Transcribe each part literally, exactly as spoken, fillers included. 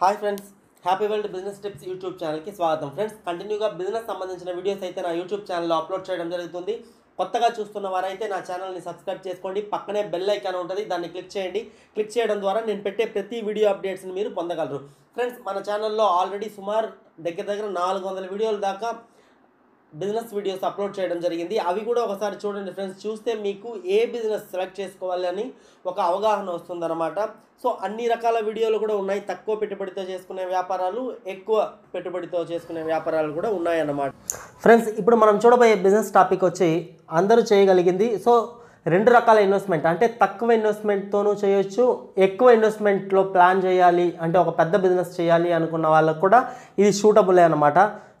Hi friends, happy world business tips YouTube ఛానల్కి స్వాగతం. Friends, కంటిన్యూగా బిజినెస్ సంబంధించిన వీడియోస్ అయితే నా యూట్యూబ్ ఛానల్లో అప్లోడ్ చేయడం జరుగుతుంది. కొత్తగా చూస్తున్న వారైతే నా ఛానల్ని సబ్స్క్రైబ్ చేసుకోండి. పక్కనే బెల్ ఐకాన్ ఉంటుంది, దాన్ని క్లిక్ చేయండి. క్లిక్ చేయడం ద్వారా నేను పెట్టే ప్రతి వీడియో అప్డేట్స్ని మీరు పొందగలరు. ఫ్రెండ్స్, మన ఛానల్లో ఆల్రెడీ సుమారు దగ్గర దగ్గర నాలుగు వందల వీడియోల దాకా బిజినెస్ వీడియోస్ అప్లోడ్ చేయడం జరిగింది. అవి కూడా ఒకసారి చూడండి ఫ్రెండ్స్. చూస్తే మీకు ఏ బిజినెస్ సెలెక్ట్ చేసుకోవాలని ఒక అవగాహన వస్తుందన్నమాట. సో అన్ని రకాల వీడియోలు కూడా ఉన్నాయి. తక్కువ పెట్టుబడితో చేసుకునే వ్యాపారాలు, ఎక్కువ పెట్టుబడితో చేసుకునే వ్యాపారాలు కూడా ఉన్నాయన్నమాట. ఫ్రెండ్స్, ఇప్పుడు మనం చూడబోయే బిజినెస్ టాపిక్ వచ్చి అందరూ చేయగలిగింది. సో రెండు రకాల ఇన్వెస్ట్మెంట్, అంటే తక్కువ ఇన్వెస్ట్మెంట్తోనూ చేయొచ్చు, ఎక్కువ ఇన్వెస్ట్మెంట్లో ప్లాన్ చేయాలి అంటే ఒక పెద్ద బిజినెస్ చేయాలి అనుకున్న వాళ్ళకు కూడా ఇది సూటబులే అనమాట.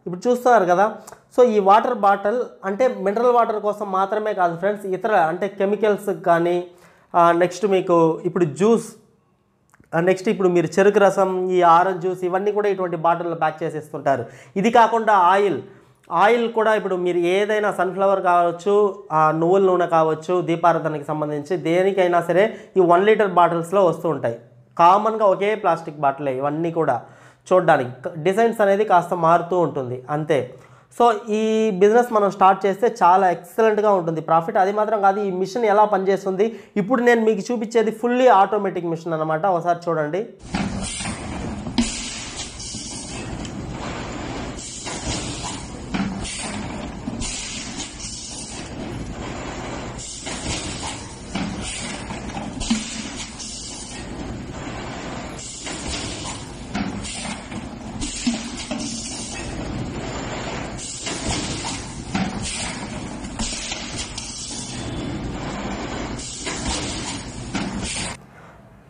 ఇప్పుడు చూస్తున్నారు కదా. సో ఈ వాటర్ బాటిల్ అంటే మినరల్ వాటర్ కోసం మాత్రమే కాదు ఫ్రెండ్స్, ఇతర అంటే కెమికల్స్ కానీ, నెక్స్ట్ మీకు ఇప్పుడు జ్యూస్, నెక్స్ట్ ఇప్పుడు మీరు చెరుకు రసం, ఈ ఆరెంజ్ జ్యూస్, ఇవన్నీ కూడా ఇటువంటి బాటిల్లో ప్యాక్ చేసేస్తుంటారు. ఇది కాకుండా ఆయిల్ ఆయిల్ కూడా ఇప్పుడు మీరు ఏదైనా సన్ఫ్లవర్ కావచ్చు, నువ్వుల నూనె కావచ్చు, దీపారాధనకి సంబంధించి దేనికైనా సరే ఈ వన్ లీటర్ బాటిల్స్లో వస్తూ ఉంటాయి. కామన్గా ఒకే ప్లాస్టిక్ బాటిలే ఇవన్నీ కూడా. చూడ్డానికి డిజైన్స్ అనేది కాస్త మారుతూ ఉంటుంది అంతే. సో ఈ బిజినెస్ మనం స్టార్ట్ చేస్తే చాలా ఎక్సలెంట్గా ఉంటుంది ప్రాఫిట్. అది మాత్రం కాదు, ఈ మిషన్ ఎలా పనిచేస్తుంది ఇప్పుడు నేను మీకు చూపించేది ఫుల్లీ ఆటోమేటిక్ మిషన్ అనమాట. ఒకసారి చూడండి.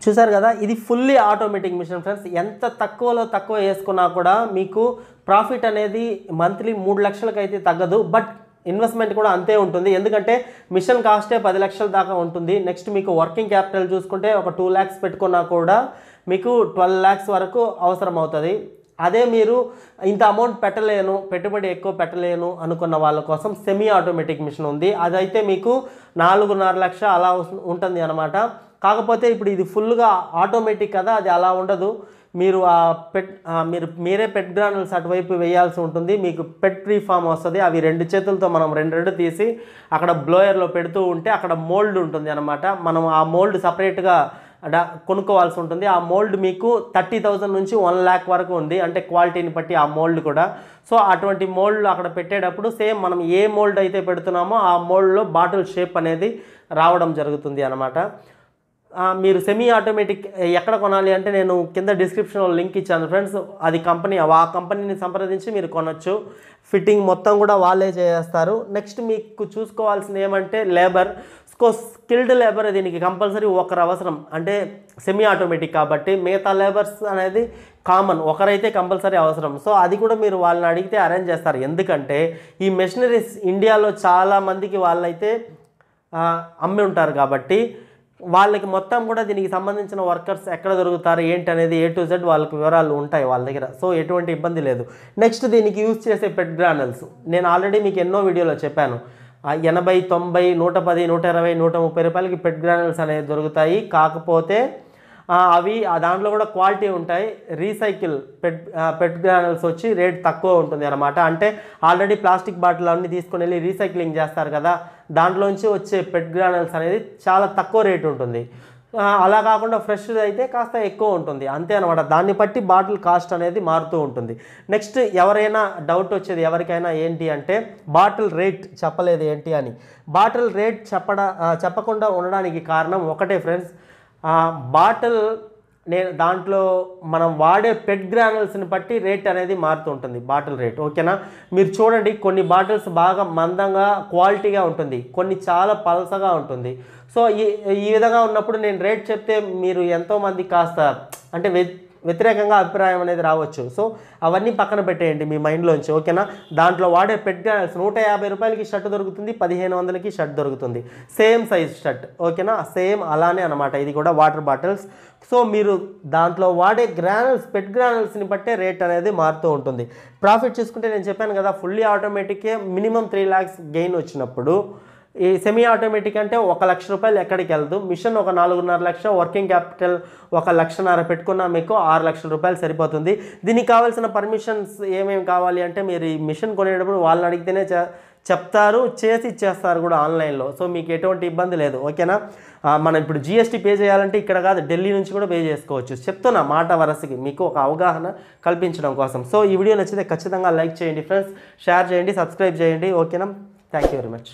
చూసారు కదా, ఇది ఫుల్లీ ఆటోమేటిక్ మిషన్ ఫ్రెండ్స్. ఎంత తక్కువలో తక్కువ వేసుకున్నా కూడా మీకు ప్రాఫిట్ అనేది మంత్లీ మూడు లక్షలకైతే తగ్గదు. బట్ ఇన్వెస్ట్మెంట్ కూడా అంతే ఉంటుంది, ఎందుకంటే మిషన్ కాస్టే పది లక్షల దాకా ఉంటుంది. నెక్స్ట్ మీకు వర్కింగ్ క్యాపిటల్ చూసుకుంటే ఒక టూ ల్యాక్స్ పెట్టుకున్నా కూడా మీకు ట్వెల్వ్ ల్యాక్స్ వరకు అవసరం అవుతుంది. అదే మీరు ఇంత అమౌంట్ పెట్టలేను, పెట్టుబడి ఎక్కువ పెట్టలేను అనుకున్న వాళ్ళ కోసం సెమీ ఆటోమేటిక్ మిషన్ ఉంది. అదైతే మీకు నాలుగున్నర లక్ష అలా ఉంటుంది అనమాట. కాకపోతే ఇప్పుడు ఇది ఫుల్గా ఆటోమేటిక్ కదా, అది అలా ఉండదు. మీరు ఆ పెట్ మీరు మీరే పెట్ గ్రానుల్స్ అటువైపు వేయాల్సి ఉంటుంది. మీకు పెట్ ప్రీఫామ్ వస్తుంది. అవి రెండు చేతులతో మనం రెండు రెండు తీసి అక్కడ బ్లోయర్లో పెడుతూ ఉంటే అక్కడ మోల్డ్ ఉంటుంది అనమాట. మనం ఆ మోల్డ్ సపరేట్గా అడా కొనుక్కోవాల్సి ఉంటుంది. ఆ మోల్డ్ మీకు థర్టీ థౌజండ్ నుంచి వన్ ల్యాక్ వరకు ఉంది, అంటే క్వాలిటీని బట్టి ఆ మోల్డ్ కూడా. సో అటువంటి మోల్డ్లు అక్కడ పెట్టేటప్పుడు సేమ్ మనం ఏ మోల్డ్ అయితే పెడుతున్నామో ఆ మోల్డ్లో బాటిల్ షేప్ అనేది రావడం జరుగుతుంది అనమాట. మీరు సెమీ ఆటోమేటిక్ ఎక్కడ కొనాలి అంటే నేను కింద డిస్క్రిప్షన్లో లింక్ ఇచ్చాను ఫ్రెండ్స్. అది కంపెనీ, ఆ కంపెనీని సంప్రదించి మీరు కొనొచ్చు. ఫిట్టింగ్ మొత్తం కూడా వాళ్ళే చేస్తారు. నెక్స్ట్ మీకు చూసుకోవాల్సింది ఏమంటే లేబర్. సో స్కిల్డ్ లేబర్ దీనికి కంపల్సరీ ఒకరు అవసరం, అంటే సెమీ ఆటోమేటిక్ కాబట్టి. మిగతా లేబర్స్ అనేది కామన్, ఒకరైతే కంపల్సరీ అవసరం. సో అది కూడా మీరు వాళ్ళని అడిగితే అరేంజ్ చేస్తారు, ఎందుకంటే ఈ మెషినరీస్ ఇండియాలో చాలామందికి వాళ్ళైతే అమ్మి ఉంటారు కాబట్టి వాళ్ళకి మొత్తం కూడా దీనికి సంబంధించిన వర్కర్స్ ఎక్కడ దొరుకుతారు ఏంటి అనేది ఏ టు జెడ్ వాళ్ళకి వివరాలు ఉంటాయి వాళ్ళ దగ్గర. సో ఎటువంటి ఇబ్బంది లేదు. నెక్స్ట్ దీనికి యూజ్ చేసే పెట్ గ్రానల్స్ నేను ఆల్రెడీ మీకు ఎన్నో వీడియోలో చెప్పాను. ఎనభై తొంభై నూట పది నూట ఇరవై నూట ముప్పై రూపాయలకి పెట్ గ్రానల్స్ అనేవి దొరుకుతాయి. కాకపోతే అవి దాంట్లో కూడా క్వాలిటీ ఉంటాయి. రీసైకిల్ పెట్ పెట్ గ్రానల్స్ వచ్చి రేట్ తక్కువ ఉంటుంది అనమాట. అంటే ఆల్రెడీ ప్లాస్టిక్ బాటిల్ అన్నీ తీసుకుని వెళ్ళి రీసైక్లింగ్ చేస్తారు కదా, దాంట్లోంచి వచ్చే పెట్ గ్రానల్స్ అనేది చాలా తక్కువ రేట్ ఉంటుంది. అలా కాకుండా ఫ్రెష్ది అయితే కాస్త ఎక్కువ ఉంటుంది అంతే అనమాట. దాన్ని బట్టి బాటిల్ కాస్ట్ అనేది మారుతూ ఉంటుంది. నెక్స్ట్ ఎవరైనా డౌట్ వచ్చేది ఎవరికైనా ఏంటి అంటే బాటిల్ రేట్ చెప్పలేదు ఏంటి అని. బాటిల్ రేట్ చెప్పడ చెప్పకుండా ఉండడానికి కారణం ఒకటే ఫ్రెండ్స్, బాటిల్ నేను దాంట్లో మనం వాడే పెట్ గ్రానల్స్ని బట్టి రేట్ అనేది మారుతూ ఉంటుంది బాటిల్ రేట్, ఓకేనా. మీరు చూడండి, కొన్ని బాటిల్స్ బాగా మందంగా క్వాలిటీగా ఉంటుంది, కొన్ని చాలా పలసగా ఉంటుంది. సో ఈ ఈ విధంగా ఉన్నప్పుడు నేను రేట్ చెప్తే మీరు ఎంతోమంది కాస్త అంటే వె వ్యతిరేకంగా అభిప్రాయం అనేది రావచ్చు. సో అవన్నీ పక్కన పెట్టేయండి మీ మైండ్లోంచి, ఓకేనా. దాంట్లో వాడే పెట్ గ్రానల్స్ నూట యాభై రూపాయలకి షర్ట్ దొరుకుతుంది, పదిహేను వందలకి షర్ట్ దొరుకుతుంది, సేమ్ సైజ్ షర్ట్, ఓకేనా. సేమ్ అలానే అనమాట ఇది కూడా వాటర్ బాటిల్స్. సో మీరు దాంట్లో వాడే గ్రానల్స్ పెట్ గ్రానల్స్ని బట్టే రేట్ అనేది మారుతూ ఉంటుంది. ప్రాఫిట్ చూసుకుంటే నేను చెప్పాను కదా ఫుల్లీ ఆటోమేటిక్కే మినిమం త్రీ ల్యాక్స్ గెయిన్ వచ్చినప్పుడు semi automatic ante one lakh రూపాయలు ఎక్కడికి వెళ్దు మిషన్ ఒక four point five లక్షలు వర్కింగ్ క్యాపిటల్ one లక్షన్నర పెట్టుకున్నా మీకు ఆరు లక్షల రూపాయలు సరిపోతుంది దీనికి కావాల్సిన పర్మిషన్స్ ఏమేం కావాలి అంటే మీరు ఈ మిషన్ కొనేటప్పుడు వాళ్ళని అడిగితేనే చెప్తారు చేసి ఇచ్చేస్తారు కూడా ఆన్లైన్ లో సో మీకు ఎటువంటి ఇబ్బంది లేదు ఓకేనా మనం ఇప్పుడు జీఎస్టీ పే చేయాలంటే ఇక్కడ కాదు ఢిల్లీ నుంచి కూడా పే చేసుకోవచ్చు చెప్తున్నా మాట వరసకి మీకు ఒక అవగాహన కల్పించడం కోసం సో ఈ వీడియో నచ్చితే ఖచ్చితంగా లైక్ చేయండి ఫ్రెండ్స్ షేర్ చేయండి సబ్స్క్రైబ్ చేయండి ఓకేనా థాంక్యూ వెరీ మచ్